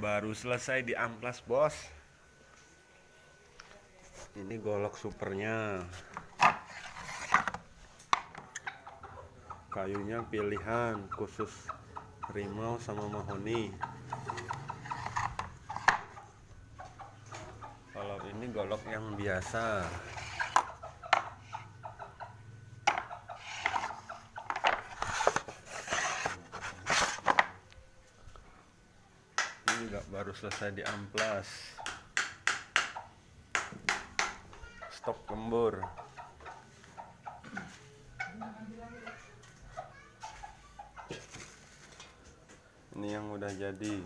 Baru selesai di amplas, bos. Ini golok supernya. Kayunya pilihan khusus rimau sama mahoni. Kalau ini golok yang biasa. Baru selesai di amplas, stok lembur. Ini yang udah jadi.